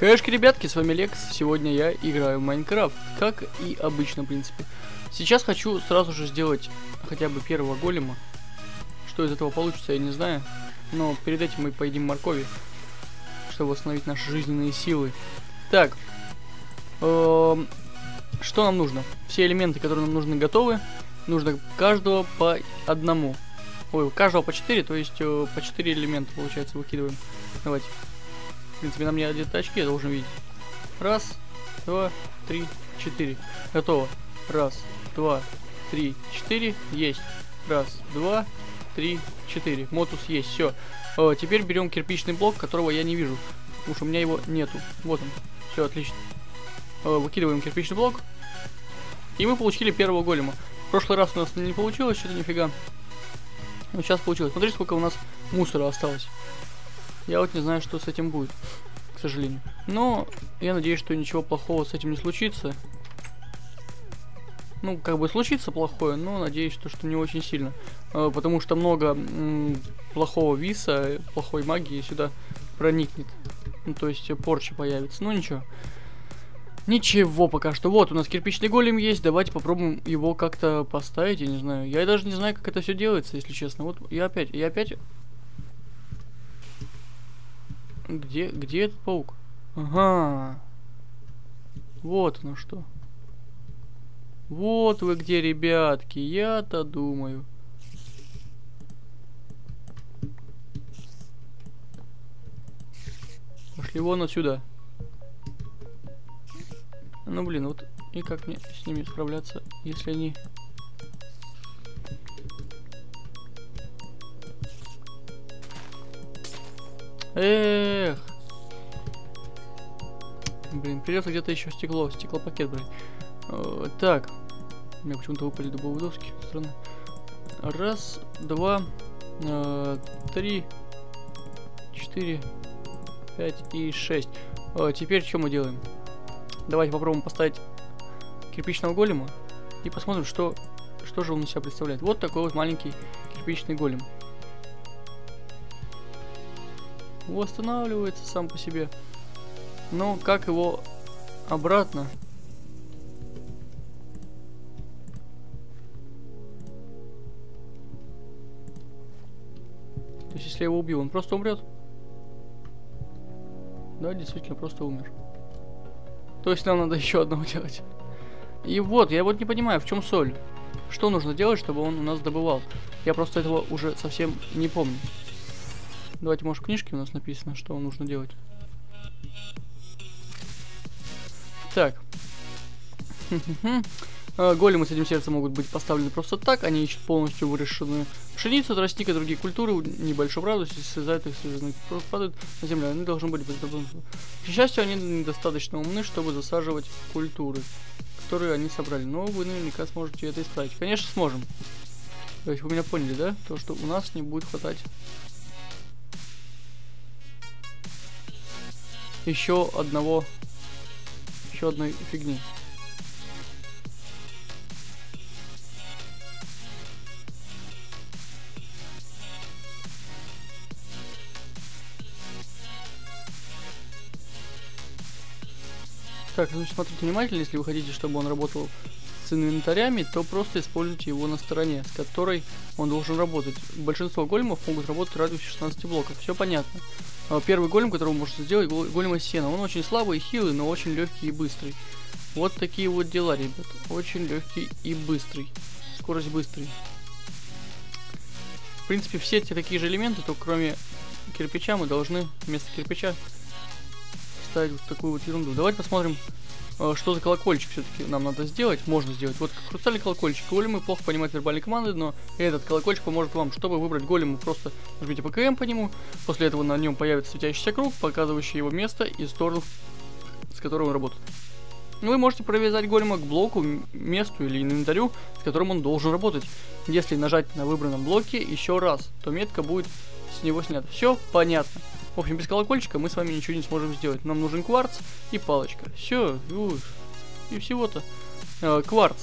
Хэшки, ребятки, с вами Лекс. Сегодня я играю в Майнкрафт, как и обычно, в принципе. Сейчас хочу сразу же сделать хотя бы первого голема. Что из этого получится, я не знаю. Но перед этим мы поедим моркови, чтобы восстановить наши жизненные силы. Так, что нам нужно? Все элементы, которые нам нужны, готовы. Нужно каждого по одному. Ой, каждого по 4, то есть по 4 элемента, получается, выкидываем. Давайте. В принципе, на мне одеты очки, я должен видеть. Раз, два, три, 4. Готово. Раз, два, три, 4. Есть. Раз, два, три, 4. Мотус есть. Все. Теперь берем кирпичный блок, которого я не вижу, потому что у меня его нету. Вот он. Все, отлично. Выкидываем кирпичный блок. И мы получили первого голема. В прошлый раз у нас не получилось, что-то нифига. Но сейчас получилось. Смотри, сколько у нас мусора осталось. Я вот не знаю, что с этим будет, к сожалению. Но я надеюсь, что ничего плохого с этим не случится. Ну, как бы случится плохое, но надеюсь, что не очень сильно. Потому что много плохого виса, плохой магии сюда проникнет. Ну, то есть порча появится. Ну, ничего. Ничего пока что. Вот, у нас кирпичный голем есть. Давайте попробуем его как-то поставить, я не знаю. Я даже не знаю, как это все делается, если честно. Вот, я опять... Где этот паук? Ага. Вот оно что. Вот вы где, ребятки. Я-то думаю. Пошли вон отсюда. Ну, блин, вот. И как мне с ними справляться, если они... Эх. Блин, придется где-то еще стеклопакет брать. Так. У меня почему-то выпали дубовые доски. Странно. Раз, два, три, 4, 5 и 6. Теперь что мы делаем? Давайте попробуем поставить кирпичного голема и посмотрим, что же он из себя представляет. Вот такой вот маленький кирпичный голем. Восстанавливается сам по себе. Но как его обратно? То есть, если я его убью, он просто умрет? Да, действительно, просто умер. То есть, нам надо еще одного делать. И вот, я вот не понимаю, в чем соль. Что нужно делать, чтобы он у нас добывал? Я просто этого уже совсем не помню. Давайте, может, в книжке у нас написано, что нужно делать. Так. Големы с этим сердцем могут быть поставлены просто так. Они ищут полностью вырешенную пшеницу, тростник и другие культуры в небольшом радусе. Срезают их, падают на землю. Они должны быть бездобрым. К счастью, они недостаточно умны, чтобы засаживать культуры, которые они собрали. Но вы наверняка сможете это исправить. Конечно, сможем. То есть вы меня поняли, да? То, что у нас не будет хватать еще одной фигни. Так, значит, смотрите внимательно, если вы хотите, чтобы он работал с инвентарями, то просто используйте его на стороне, с которой он должен работать. Большинство големов могут работать в радиусе 16 блоков, все понятно. Первый голем, которого можно сделать, голем из сена. Он очень слабый и хилый, но очень легкий и быстрый. Вот такие вот дела, ребят. Очень легкий и быстрый. Скорость быстрый. В принципе, все эти такие же элементы, только кроме кирпича мы должны вместо кирпича ставить вот такую вот ерунду. Давайте посмотрим, что за колокольчик все-таки нам надо сделать. Можно сделать. Вот как хрустальный колокольчик. Големы плохо понимают вербальные команды, но этот колокольчик поможет вам. Чтобы выбрать голема, просто нажмите ПКМ по нему. После этого на нем появится светящийся круг, показывающий его место и сторону, с которой он работает. Вы можете привязать голема к блоку, месту или инвентарю, с которым он должен работать. Если нажать на выбранном блоке еще раз, то метка будет с него снята. Все понятно. В общем, без колокольчика мы с вами ничего не сможем сделать. Нам нужен кварц и палочка. Все, и всего-то. Кварц.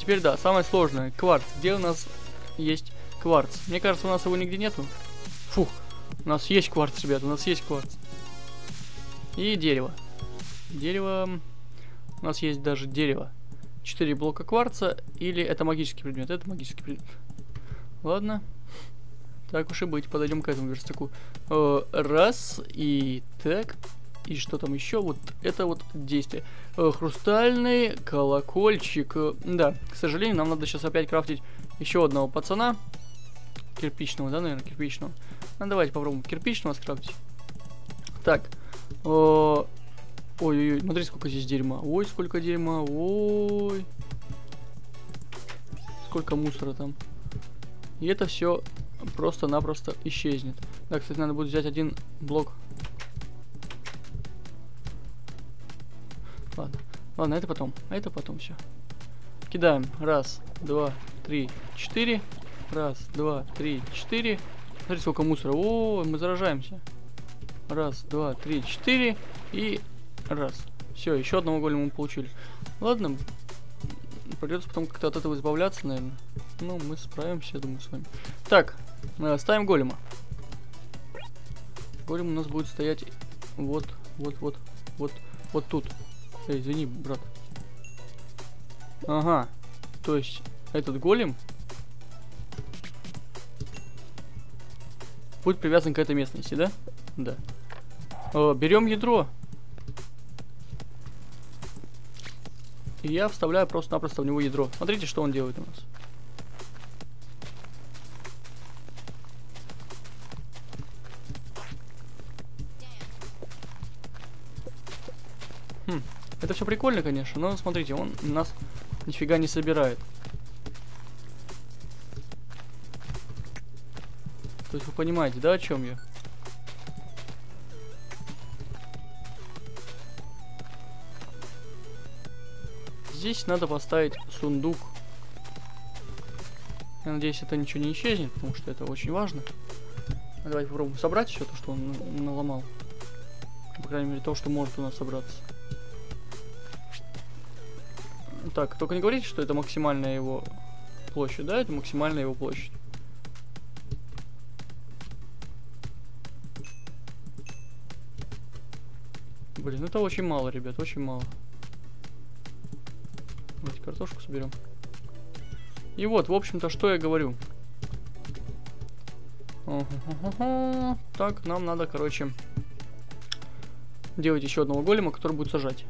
Теперь да, самое сложное. Кварц. Где у нас есть кварц? Мне кажется, у нас его нигде нету. Фух, у нас есть кварц, ребята, у нас есть кварц. И дерево. Дерево. У нас есть даже дерево. 4 блока кварца. Или это магический предмет? Это магический предмет. Ладно. Так уж и быть. Подойдем к этому верстаку. Раз. И так. И что там еще? Вот это вот действие. Хрустальный колокольчик. Да, к сожалению, нам надо сейчас опять крафтить еще одного пацана. Кирпичного, да, наверное, кирпичного. Ну, давайте попробуем кирпичного скрафтить. Так. Ой-ой-ой, смотри, сколько здесь дерьма. Ой, сколько дерьма. Ой. Сколько мусора там. И это все просто-напросто исчезнет. Да, кстати, надо будет взять один блок. Ладно. Ладно, это потом. Это потом все. Кидаем. Раз, два, три, четыре. Раз, два, три, четыре. Смотри, сколько мусора. О, мы заражаемся. Раз, два, три, четыре. И раз. Все, еще одного голема мы получили. Ладно. Придется потом как-то от этого избавляться, наверное. Ну, мы справимся, я думаю, с вами. Так, ставим голема. Голем у нас будет стоять вот, вот, вот, вот, вот тут. Эй, извини, брат. Ага. То есть, этот голем будет привязан к этой местности, да? Да. Берем ядро. И я вставляю просто-напросто в него ядро. Смотрите, что он делает у нас. Хм. Это все прикольно, конечно, но смотрите, он нас нифига не собирает. То есть вы понимаете, да, о чем я? Здесь надо поставить сундук. Я надеюсь, это ничего не исчезнет, потому что это очень важно. Давайте попробуем собрать все то, что он наломал. По крайней мере, то, что может у нас собраться. Так, только не говорите, что это максимальная его площадь. Да, это максимальная его площадь. Блин, это очень мало, ребят, очень мало. Давайте картошку соберем. И вот, в общем-то, что я говорю. Так, нам надо, короче, делать еще одного голема, который будет сажать.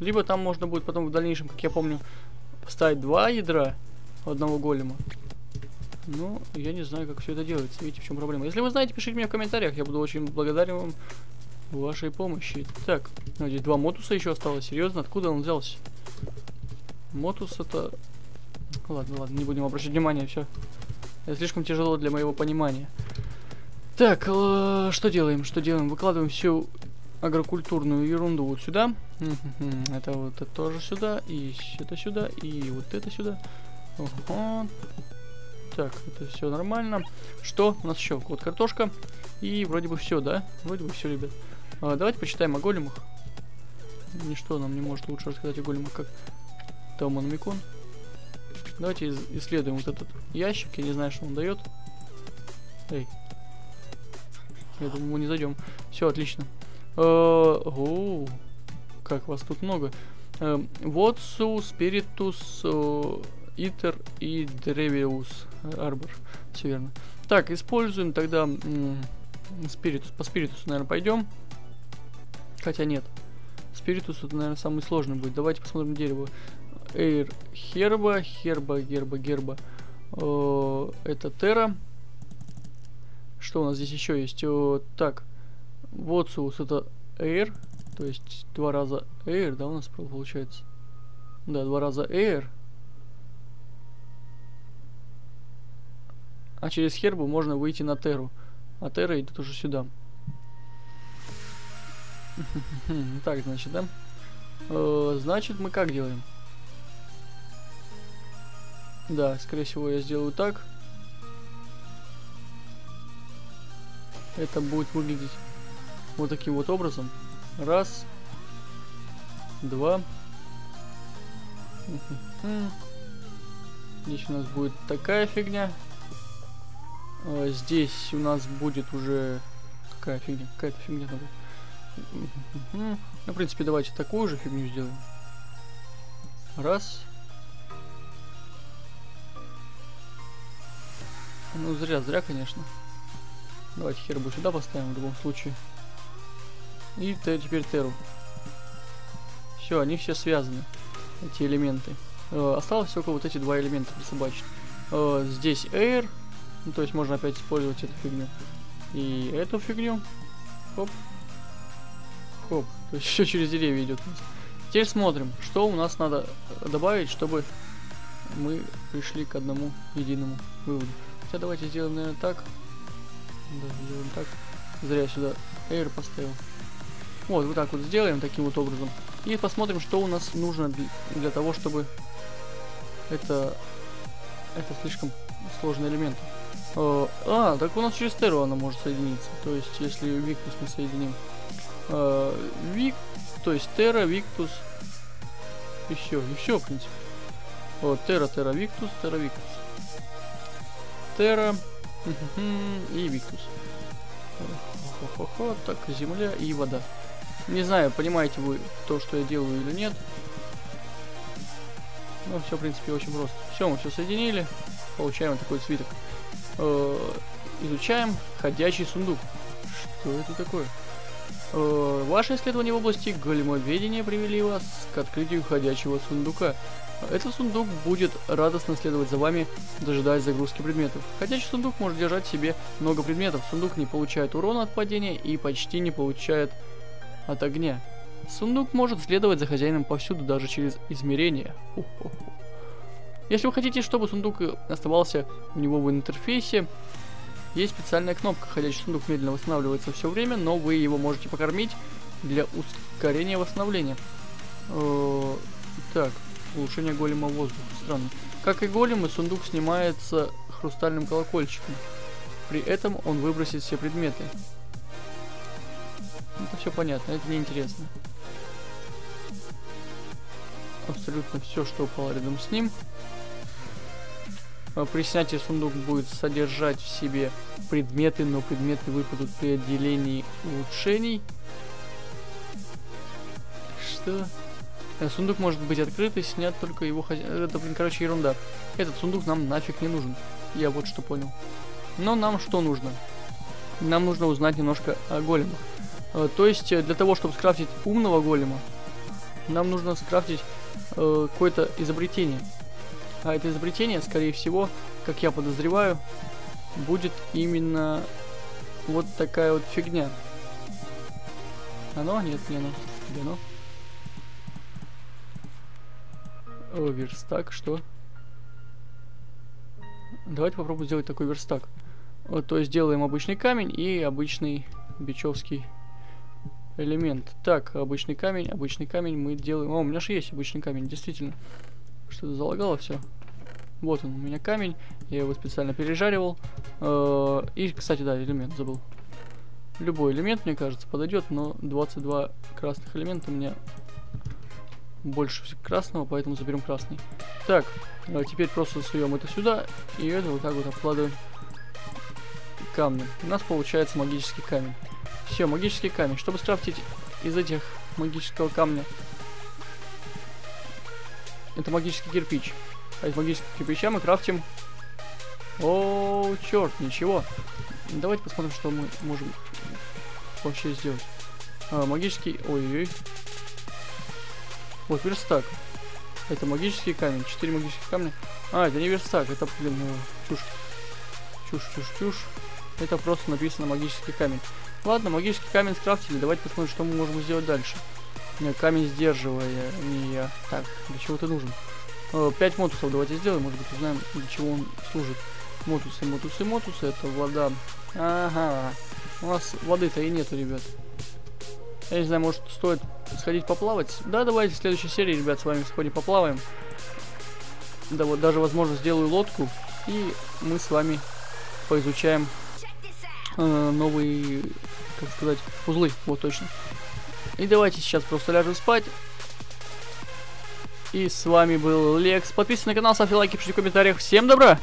Либо там можно будет потом в дальнейшем, как я помню, поставить 2 ядра одного голема. Ну, я не знаю, как все это делается. Видите, в чем проблема. Если вы знаете, пишите мне в комментариях. Я буду очень благодарен вам вашей помощи. Так, ну, здесь 2 мотуса еще осталось. Серьезно, откуда он взялся? Мотус это... Ладно, ладно, не будем обращать внимания, все. Это слишком тяжело для моего понимания. Так, что делаем? Что делаем? Выкладываем всю агрокультурную ерунду вот сюда. Это вот это тоже сюда, и это сюда, и вот это сюда. Ого. Так, это все нормально. Что у нас еще? Вот картошка. И вроде бы все, да? Вроде бы все, ребят. Давайте почитаем о големах. Ничто нам не может лучше рассказать о големах, как Тауман Микон. Давайте исследуем вот этот ящик. Я не знаю, что он дает. Эй. Я думаю, мы не зайдем. Все, отлично. Оу. Как вас тут много. Водсу, Спиритус, Итер и Древиус Арбор. Все верно. Так, используем тогда Спиритус. По Спиритусу, наверное, пойдем. Хотя нет. Спиритус это, наверное, самый сложный будет. Давайте посмотрим дерево. Эйр Херба, Герба. Это Терра. Что у нас здесь еще есть? Так, Водсуус это Эйр. То есть 2 раза Эйр, да, у нас получается? Да, 2 раза Эйр. А через Хербу можно выйти на Терру. А Терра идет уже сюда. Так, значит, да? Значит, мы как делаем? Да, скорее всего, я сделаю так. Это будет выглядеть вот таким вот образом. Раз. Два. Здесь у нас будет такая фигня. Здесь у нас будет уже... Какая фигня? Какая-то фигня там будет. Ну, в принципе, давайте такую же фигню сделаем. Раз. Ну, зря, конечно. Давайте хербу сюда поставим в любом случае. И теперь теру. Все, они все связаны, эти элементы. Осталось только вот эти два элемента присобачить. Здесь air, ну, то есть можно опять использовать эту фигню. И эту фигню. Хоп. Хоп. То есть все через деревья идет. Теперь смотрим, что у нас надо добавить, чтобы мы пришли к одному единому выводу. Хотя давайте сделаем, наверное, так. Да, сделаем так. Зря я сюда air поставил. Вот так вот сделаем, таким вот образом. И посмотрим, что у нас нужно для того, чтобы это слишком сложный элемент. Так у нас через теру она может соединиться. То есть, если виктус мы соединим. То есть терра, виктус. И все, в принципе. Терра, виктус, терра, виктус. Терра и виктус. Так, земля и вода. Не знаю, понимаете вы то, что я делаю или нет. Ну, все, в принципе, очень просто. Все, мы все соединили. Получаем вот такой свиток. Изучаем ходячий сундук. Что это такое? Ваши исследования в области големоведения привели вас к открытию ходячего сундука. Этот сундук будет радостно следовать за вами, дожидаясь загрузки предметов. Ходячий сундук может держать в себе много предметов. Сундук не получает урона от падения и почти не получает от огня. Сундук может следовать за хозяином повсюду, даже через измерения. Если вы хотите, чтобы сундук оставался у него в интерфейсе, есть специальная кнопка. Ходячий сундук медленно восстанавливается все время, но вы его можете покормить для ускорения восстановления. Так, улучшение голема воздуха. Странно. Как и голем, сундук снимается хрустальным колокольчиком. При этом он выбросит все предметы. Это все понятно, это неинтересно. Абсолютно все, что упало рядом с ним. При снятии сундук будет содержать в себе предметы, но предметы выпадут при отделении улучшений. Что? Сундук может быть открыт и снят только его хозяин. Это, блин, короче, ерунда. Этот сундук нам нафиг не нужен. Я вот что понял. Но нам что нужно? Нам нужно узнать немножко о големах. То есть, для того, чтобы скрафтить умного голема, нам нужно скрафтить какое-то изобретение. А это изобретение, скорее всего, как я подозреваю, будет именно вот такая вот фигня. Оно? Нет, не оно. Где оно? Верстак, что? Давайте попробуем сделать такой верстак. Вот, то есть, делаем обычный камень и обычный бичевский элемент. Так, обычный камень мы делаем. О, у меня же есть обычный камень, действительно. Что-то залагало все. Вот он, у меня камень. Я его специально пережаривал. И, кстати, да, элемент забыл. Любой элемент, мне кажется, подойдет, но 22 красных элемента у меня больше красного, поэтому заберем красный. Так, теперь просто суем это сюда и это вот так вот обкладываем камнем. У нас получается магический камень. Все, магический камень. Чтобы скрафтить из этих магического камня. Это магический кирпич. А из магического кирпича мы крафтим... О, черт, ничего. Давайте посмотрим, что мы можем вообще сделать. Магический... Ой-ой-ой. Вот верстак. Это магический камень. 4 магических камня. А, это не верстак. Это, блин, чушь. Чушь. Это просто написано магический камень. Ладно, магический камень скрафтили. Давайте посмотрим, что мы можем сделать дальше. Камень сдерживая. Так, для чего ты нужен? 5 мотусов давайте сделаем. Может быть, узнаем, для чего он служит. Мотусы. Это вода. Ага. У нас воды-то и нету, ребят. Я не знаю, может, стоит сходить поплавать? Да, давайте в следующей серии, ребят, с вами сходим поплаваем. Да вот, даже, возможно, сделаю лодку. И мы с вами поизучаем новые, как сказать, узлы, вот точно. И давайте сейчас просто ляжем спать. И с вами был Лекс. Подписывайтесь на канал, ставьте лайки, пишите в комментариях. Всем добра!